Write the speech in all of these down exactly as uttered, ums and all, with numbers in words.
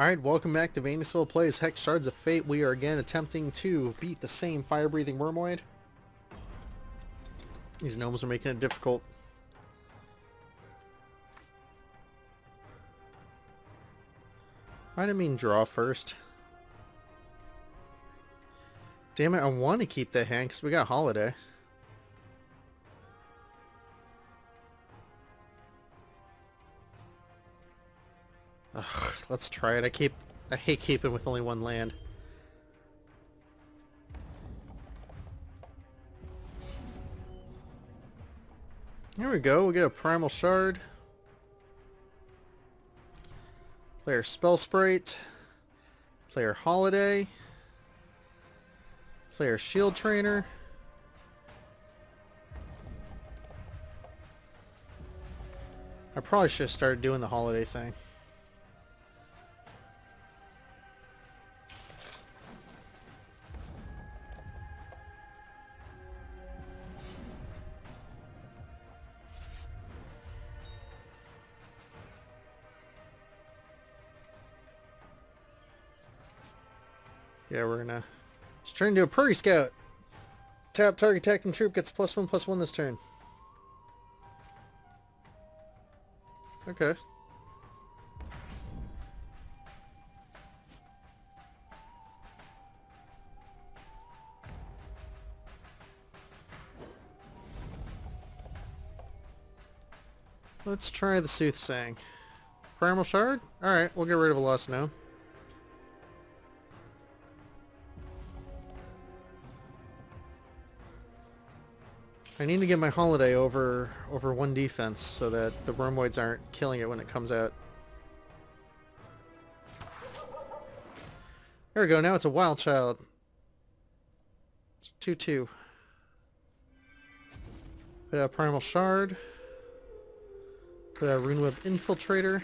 Alright, welcome back to Venusville Plays Hex Shards of Fate. We are again attempting to beat the same Fire Breathing Wormoid. These gnomes are making it difficult. I didn't mean draw first. Damn it, I want to keep that hand because we got Holiday. Ugh, let's try it. I keep I hate keeping with only one land. Here we go, we get a Primal Shard. Player Spell Sprite. Player Holiday. Player Shield Trainer. I probably should have started doing the Holiday thing. Yeah, we're gonna just turn into a Prairie Scout. Tap target attacking troop, gets plus one plus one this turn. Okay. Let's try the Soothsaying. Primal Shard? Alright, we'll get rid of a Lost Gnome. I need to get my Holiday over over one defense so that the Wormoids aren't killing it when it comes out. There we go, now it's a Wild Child. It's two two. Put out a Primal Shard. Put out a Runeweb Infiltrator.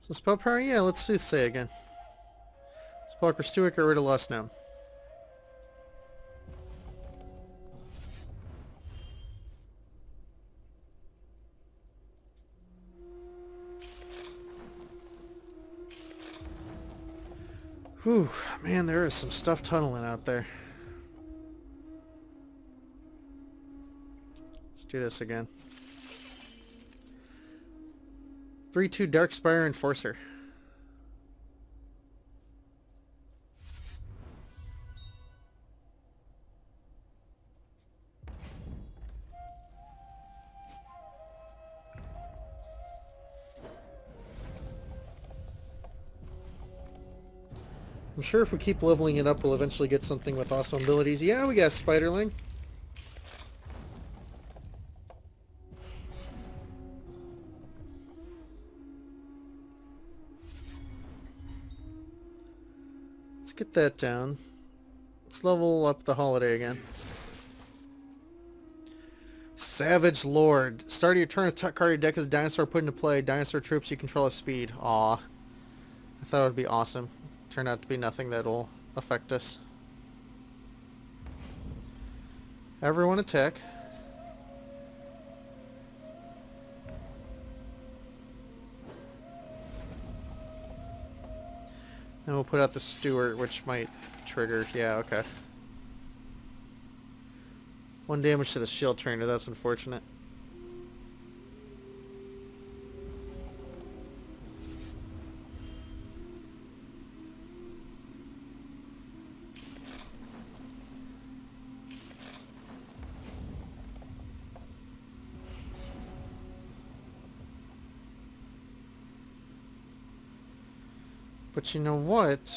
So spell power, yeah, let's Soothsay again. Spellcraft Steward, get rid of Lost Gnome. Whew, man, there is some stuff tunneling out there. Let's do this again. three two Dark Spire Enforcer. I'm sure if we keep leveling it up, we'll eventually get something with awesome abilities. Yeah, we got Spiderling. Get that down. Let's level up the Holiday again. Savage Lord. Start of your turn, attack card your deck is dinosaur put into play. Dinosaur troops you control have speed. Aw. I thought it would be awesome. Turned out to be nothing that'll affect us. Everyone attack. And we'll put out the Steward, which might trigger. Yeah, okay. One damage to the Shield Trainer. That's unfortunate. But you know what?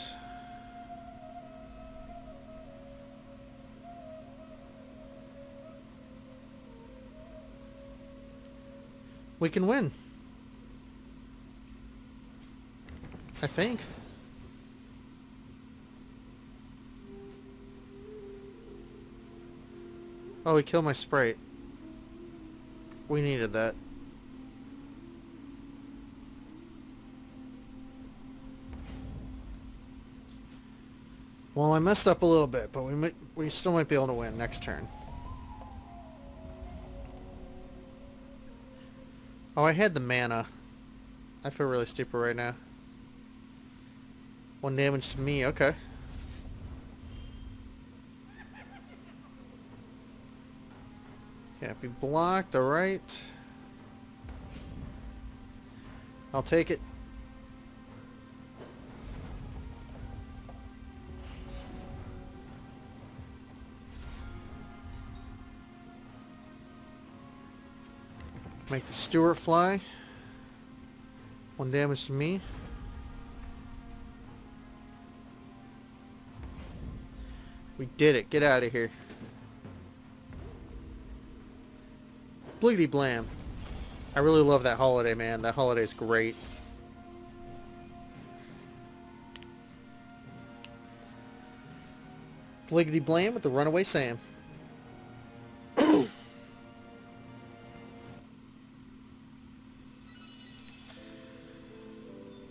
We can win. I think. Oh, we killed my sprite. We needed that. Well, I messed up a little bit, but we might, we still might be able to win next turn. Oh, I had the mana. I feel really stupid right now. One damage to me, okay. Can't be blocked, alright. I'll take it. Make the Steward fly. One damage to me. We did it. Get out of here. Bleedy blam. I really love that Holiday, man. That Holiday's great. Bliggity blam with the Runaway Sam.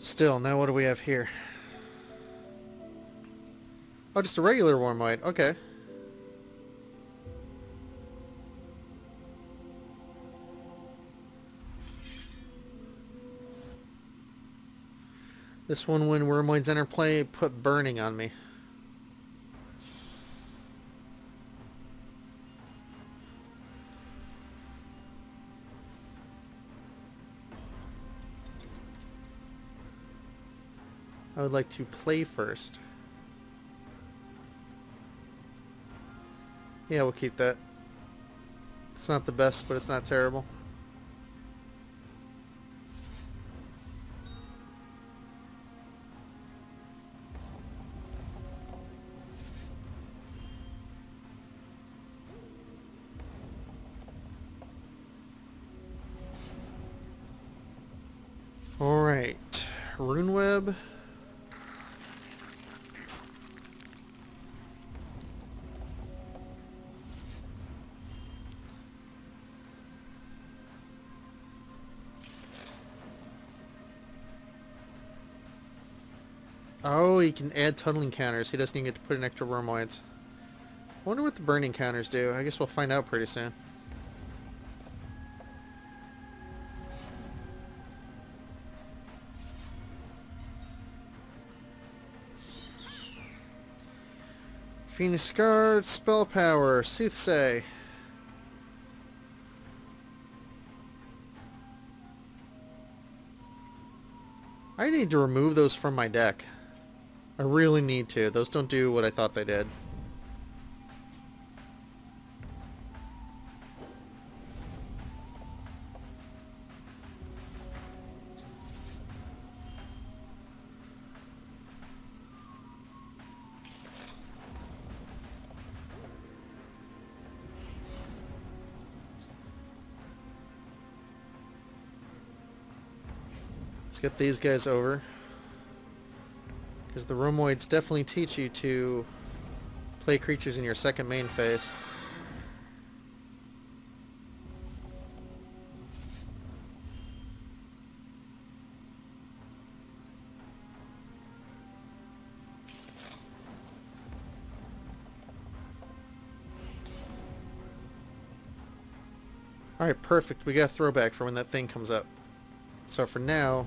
Still, now what do we have here? Oh, just a regular Wormoid. Okay. This one, when Wormoids enter play, put burning on me. I would like to play first. Yeah, we'll keep that. It's not the best, but it's not terrible. Alright, Runeweb. Oh, he can add tunneling counters. He doesn't even get to put in extra Wormoids. I wonder what the burning counters do. I guess we'll find out pretty soon. Phoenix Guard, Spell Power, Soothsay. I need to remove those from my deck. I really need to. Those don't do what I thought they did. Let's get these guys over. Because the Wormoids definitely teach you to play creatures in your second main phase. Alright, perfect. We got a throwback for when that thing comes up. So for now,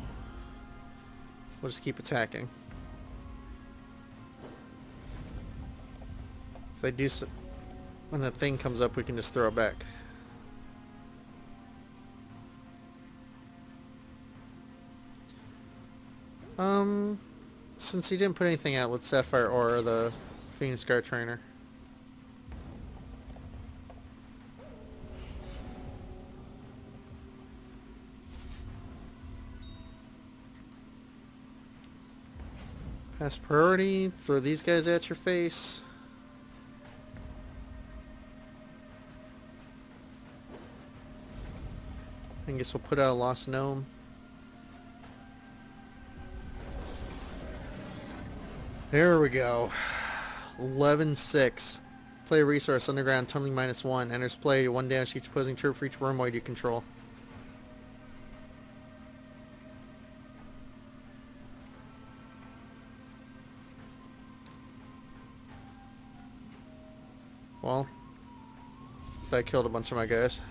we'll just keep attacking. If they do so, when that thing comes up, we can just throw it back. Um, since he didn't put anything out, let's Sapphire Aura the Phoenix Guard Trainer. Pass priority, throw these guys at your face. I guess we'll put out a Lost Gnome. There we go. eleven six. Play Resource Underground Tumbling minus one. Enters play one damage each opposing troop for each Wormoid you control. Well, that killed a bunch of my guys.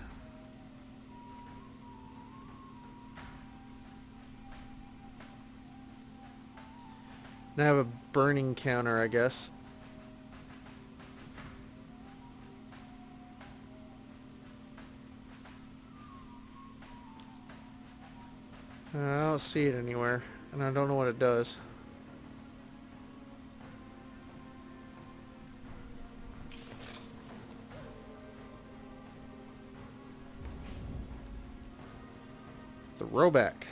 And I have a burning counter, I guess. Uh, I don't see it anywhere, and I don't know what it does. The Roback.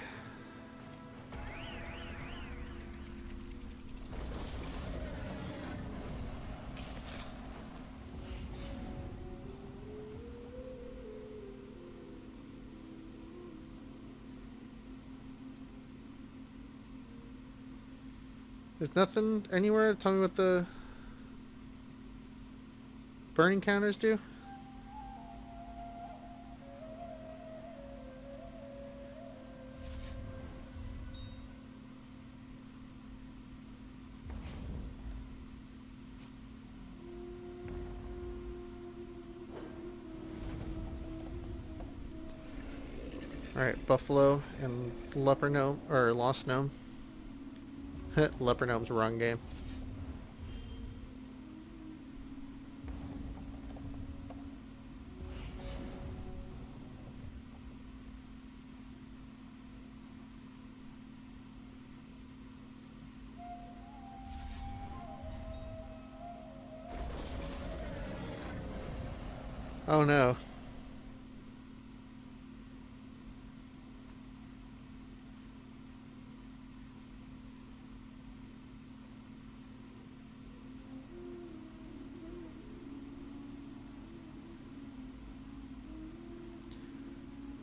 There's nothing anywhere to tell me what the burning counters do? Alright, Buffalo and Leper Gnome, or Lost Gnome. Leper Gnome's wrong game. Oh no.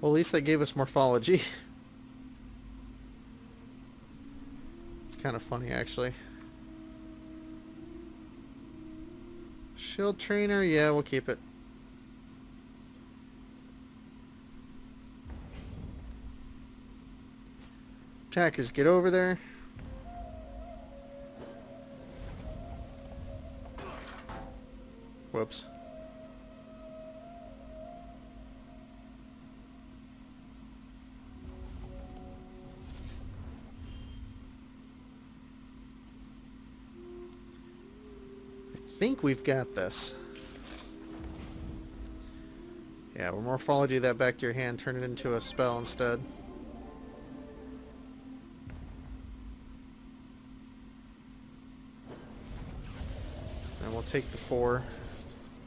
Well, at least they gave us Morphology. It's kind of funny, actually. Shield Trainer, yeah, we'll keep it. Attackers, get over there. Whoops. I think we've got this. Yeah, we'll Morphology that back to your hand, turn it into a spell instead. And we'll take the four.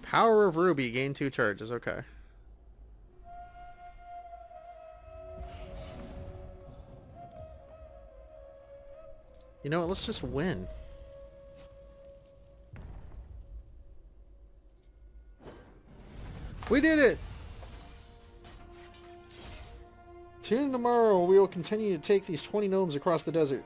Power of Ruby, gain two charges, okay. You know what, let's just win. We did it! Tune in tomorrow, we will continue to take these twenty gnomes across the desert.